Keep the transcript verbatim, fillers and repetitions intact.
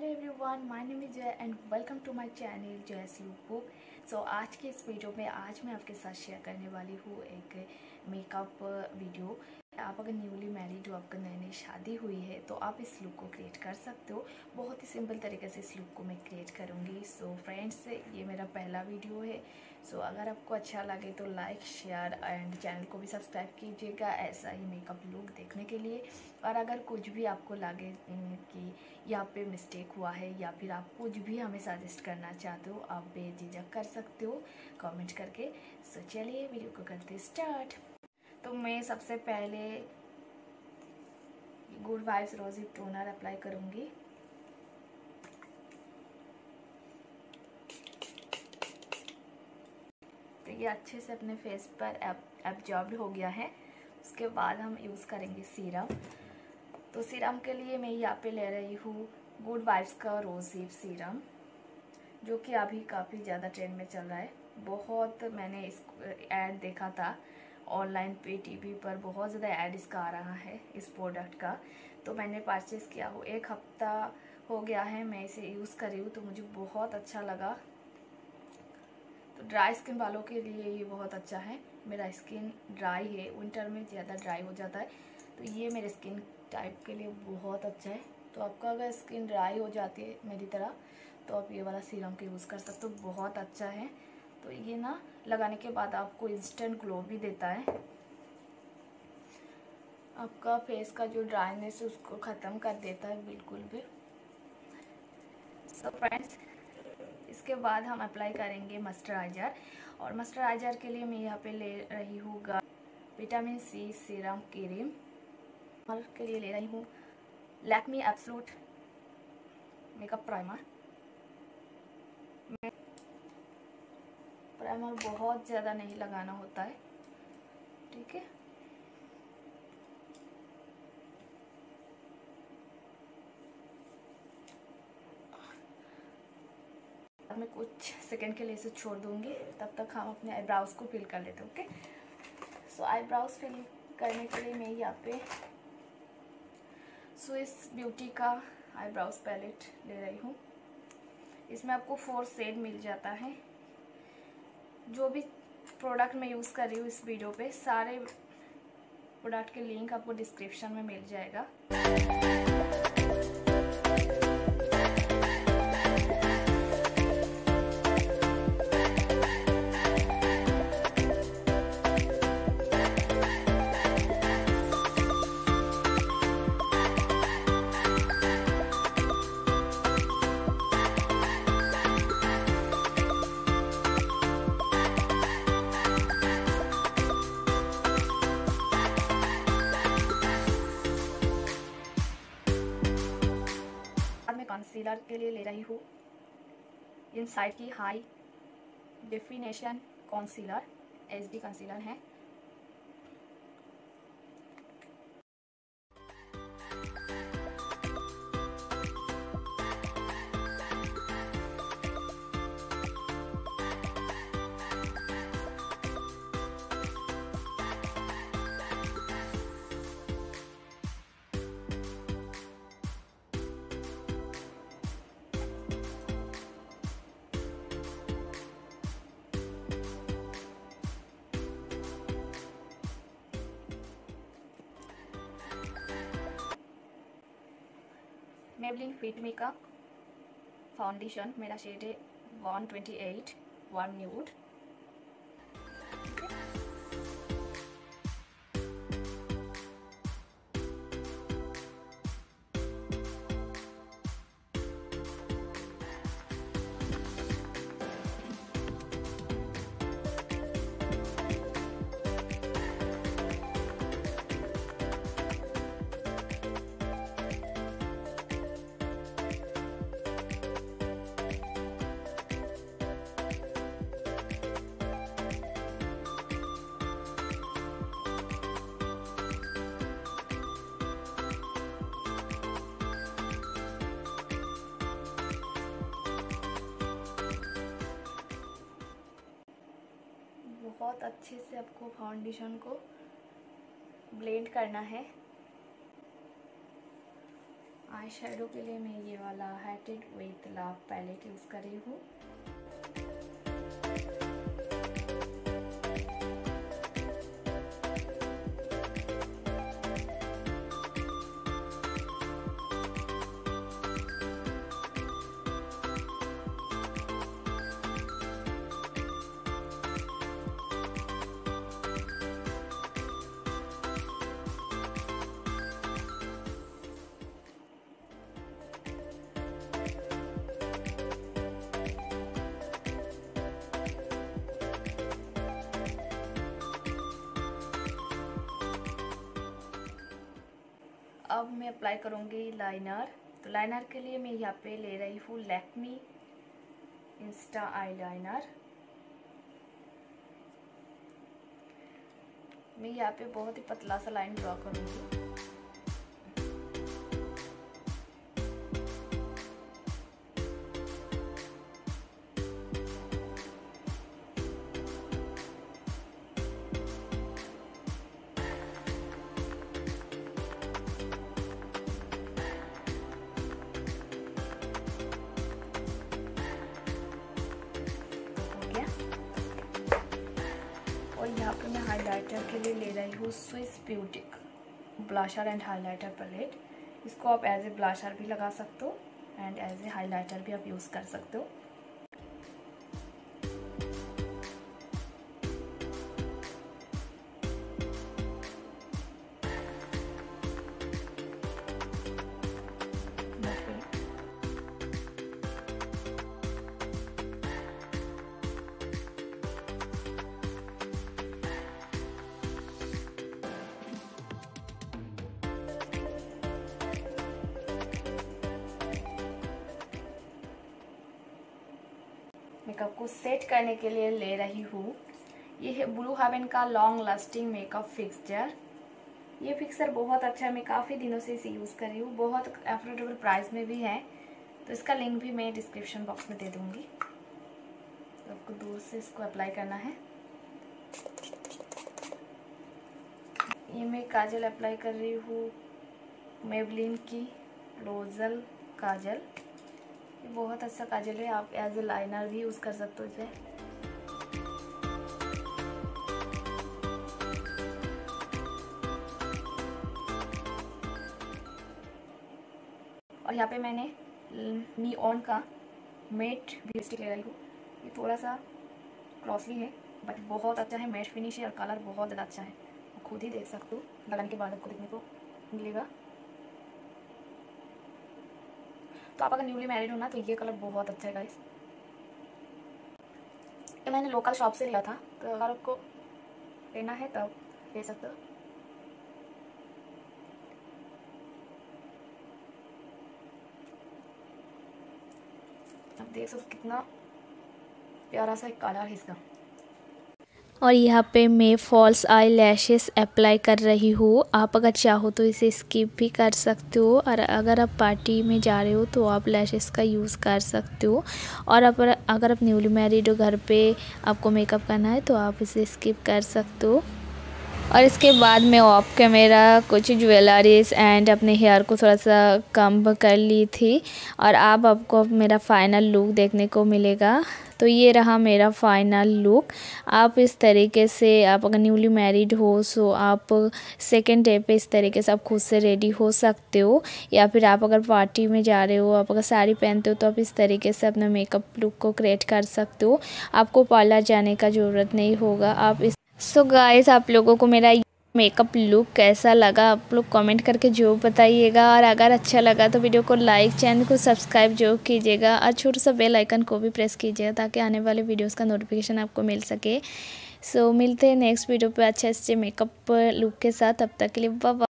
Hello everyone, my name is Jaya and welcome to my channel Jaya's lookbook. So आज के इस video में आज मैं आपके साथ शेयर करने वाली हूँ एक मेकअप वीडियो। आप अगर न्यूली मैरिड हो, आपका नई नई शादी हुई है, तो आप इस लुक को क्रिएट कर सकते हो। बहुत ही सिंपल तरीके से इस लुक को मैं क्रिएट करूँगी। सो फ्रेंड्स, ये मेरा पहला वीडियो है। सो so, अगर आपको अच्छा लगे तो लाइक, शेयर एंड चैनल को भी सब्सक्राइब कीजिएगा ऐसा ही मेकअप लुक देखने के लिए। और अगर कुछ भी आपको लगे कि यहाँ पे मिस्टेक हुआ है या फिर आप कुछ भी हमें सजेस्ट करना चाहते हो, आप बेझिझक कर सकते हो कॉमेंट करके। सो so, चलिए वीडियो को करते स्टार्ट। तो मैं सबसे पहले good vibes rosy toner apply करूंगी। तो ये अच्छे से अपने फेस पर एब्जॉर्ब हो गया है। उसके बाद हम यूज़ करेंगे सीरम। तो सीरम के लिए मैं यहाँ पे ले रही हूँ गुड वाइब्स का रोजी सीरम, जो कि अभी काफ़ी ज़्यादा ट्रेंड में चल रहा है। बहुत मैंने इसको ऐड देखा था ऑनलाइन पे, टीवी पर बहुत ज़्यादा ऐड इसका आ रहा है, इस प्रोडक्ट का। तो मैंने परचेज़ किया हो, एक हफ्ता हो गया है मैं इसे यूज़ कर रही हूँ, तो मुझे बहुत अच्छा लगा। तो ड्राई स्किन वालों के लिए ये बहुत अच्छा है। मेरा स्किन ड्राई है, विंटर में ज़्यादा ड्राई हो जाता है, तो ये मेरे स्किन टाइप के लिए बहुत अच्छा है। तो आपका अगर स्किन ड्राई हो जाती है मेरी तरह, तो आप ये वाला सीरम का यूज़ कर सकते हो, बहुत अच्छा है। तो ये ना लगाने के बाद आपको इंस्टेंट ग्लो भी देता है, आपका फेस का जो ड्राइनेस है उसको ख़त्म कर देता है बिल्कुल भी। सो so फ्रेंड्स, इसके बाद हम अप्लाई करेंगे मॉइस्चराइज़र। और मॉइस्चराइज़र के लिए मैं यहाँ पे ले रही हूँ विटामिन सी सीरम क्रीम। और के लिए ले रही हूँ लैक्मी एब्सोल्यूट मेकअप प्राइमर। मैं प्राइमर बहुत ज़्यादा नहीं लगाना होता है, ठीक है। मैं कुछ सेकंड के लिए इसे छोड़ दूंगी, तब तक हम अपने आईब्राउज को फिल कर लेते हैं, ओके। सो आईब्राउज फिल करने के लिए मैं यहाँ पे स्विस ब्यूटी का आईब्राउज पैलेट ले रही हूँ। इसमें आपको फोर शेड मिल जाता है। जो भी प्रोडक्ट मैं यूज़ कर रही हूँ इस वीडियो पे, सारे प्रोडक्ट के लिंक आपको डिस्क्रिप्शन में मिल जाएगा। कंसीलर के लिए ले रही हूँ इनसाइड की high definition concealer, HD concealer है। मेबलिन फिट मी का फाउंडेशन, मेरा शेड है one twenty eight, one nude. बहुत अच्छे से आपको फाउंडेशन को ब्लेंड करना है। आई शेडो के लिए मैं ये वाला हैटेड विद लाभ पैलेट यूज़ कर रही हूँ। अब मैं अप्लाई करूँगी लाइनर। तो लाइनर के लिए मैं यहाँ पे ले रही हूँ लैक्मी इंस्टा आई लाइनर। मैं यहाँ पे बहुत ही पतला सा लाइन ड्रॉ करूँगी। यहाँ पे मैं हाइलाइटर के लिए ले रही हूँ Swiss Beauty blusher and highlighter palette. इसको आप एज ए ब्लाशर भी लगा सकते हो एंड एज ए हाइलाइटर भी आप यूज़ कर सकते हो। मेकअप को सेट करने के लिए ले रही हूँ, ये है ब्लू हेवन का लॉन्ग लास्टिंग मेकअप फिक्सचर। ये फिक्सचर बहुत अच्छा है, मैं काफ़ी दिनों से इसे यूज़ कर रही हूँ। बहुत अफोर्डेबल प्राइस में भी है, तो इसका लिंक भी मैं डिस्क्रिप्शन बॉक्स में दे दूँगी। तो आपको दूर से इसको अप्लाई करना है। ये मैं काजल अप्लाई कर रही हूँ, मेबलिन की रोजल काजल। ये बहुत अच्छा काजल है, आप एज ए लाइनर भी यूज़ कर सकते हो इसे। और यहाँ पे मैंने मी ऑन का मेट लिपस्टिक ले रही हूँ। ये थोड़ा सा ग्लॉसी है बट बहुत अच्छा है, मेट फिनिश है और कलर बहुत ज़्यादा अच्छा है। खुद ही देख सकते हो, लगाने के बाद आपको देखने को मिलेगा। तो आप अगर न्यूली मैरिड हो ना तो ये कलर बहुत अच्छा है गाइस। ये मैंने लोकल शॉप से लिया था, तो अगर आपको लेना है तब ले सकते हो। आप देख सकते हो कितना प्यारा सा एक कलर है इसका। और यहाँ पे मैं फॉल्स आई लैशेस अप्लाई कर रही हूँ। आप अगर चाहो तो इसे स्किप भी कर सकते हो, और अगर आप पार्टी में जा रहे हो तो आप लैशेस का यूज़ कर सकते हो। और अगर अगर आप न्यूली मैरिड हो, घर पे आपको मेकअप करना है तो आप इसे स्किप कर सकते हो। और इसके बाद मैं ऑफ कैमरा कुछ ज्वेलरीज एंड अपने हेयर को थोड़ा सा कम कर ली थी, और अब आपको मेरा फाइनल लुक देखने को मिलेगा। तो ये रहा मेरा फाइनल लुक। आप इस तरीके से, आप अगर न्यूली मैरिड हो सो आप सेकेंड डे पे इस तरीके से आप खुद से रेडी हो सकते हो, या फिर आप अगर पार्टी में जा रहे हो, आप अगर साड़ी पहनते हो तो आप इस तरीके से अपना मेकअप लुक को क्रिएट कर सकते हो। आपको पार्लर जाने का ज़रूरत नहीं होगा। आप इस सो so गाइस, आप लोगों को मेरा मेकअप लुक कैसा लगा आप लोग कमेंट करके जरूर बताइएगा। और अगर अच्छा लगा तो वीडियो को लाइक, चैनल को सब्सक्राइब जरूर कीजिएगा, और छोटा सा बेल आइकन को भी प्रेस कीजिएगा ताकि आने वाले वीडियोस का नोटिफिकेशन आपको मिल सके। सो so, मिलते हैं नेक्स्ट वीडियो पे अच्छे अच्छे मेकअप लुक के साथ। तब तक के लिए बाय।